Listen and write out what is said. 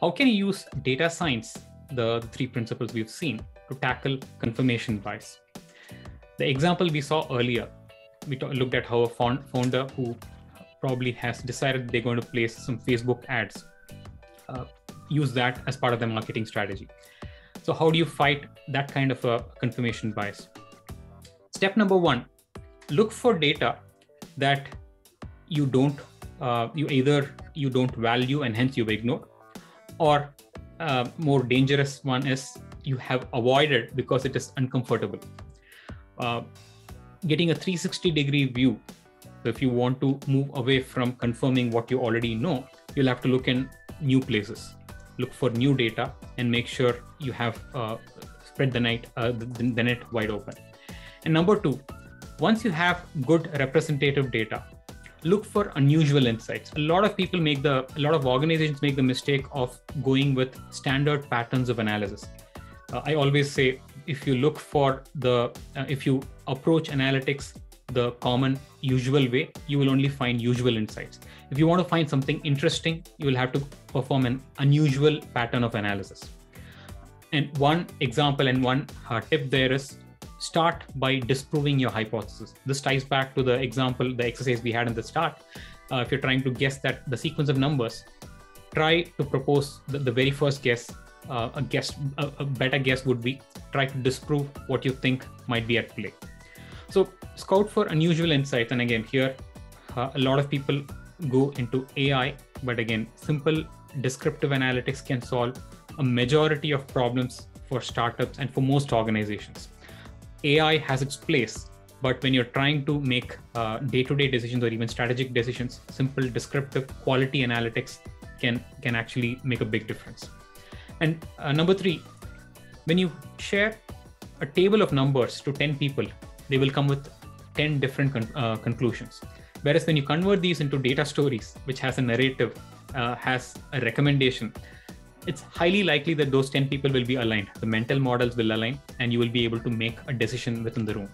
How can you use data science, the three principles we've seen, to tackle confirmation bias? The example we saw earlier, we looked at how a founder who probably has decided they're going to place some Facebook ads, use that as part of their marketing strategy. So how do you fight that kind of a confirmation bias? Step number one, look for data that you don't, you either don't value and hence you've ignored, or more dangerous one is you have avoided because it is uncomfortable. Getting a 360-degree view. So if you want to move away from confirming what you already know, you'll have to look in new places, look for new data, and make sure you have spread the net wide open. And number two, once you have good representative data, look for unusual insights. A lot of organizations make the mistake of going with standard patterns of analysis. I always say, if you look for the, if you approach analytics the common usual way, you will only find usual insights. If you want to find something interesting, you will have to perform an unusual pattern of analysis. And one example and one tip there is, start by disproving your hypothesis. This ties back to the example, the exercise we had in the start. If you're trying to guess that the sequence of numbers, try to propose the very first guess. A better guess would be, try to disprove what you think might be at play. So scout for unusual insights. And again, here, a lot of people go into AI, but again, simple descriptive analytics can solve a majority of problems for startups and for most organizations. AI has its place, but when you're trying to make day-to-day decisions or even strategic decisions, simple descriptive quality analytics can actually make a big difference. And number three, when you share a table of numbers to 10 people, they will come with 10 different conclusions. Whereas when you convert these into data stories, which has a narrative, has a recommendation, it's highly likely that those 10 people will be aligned. The mental models will align and you will be able to make a decision within the room.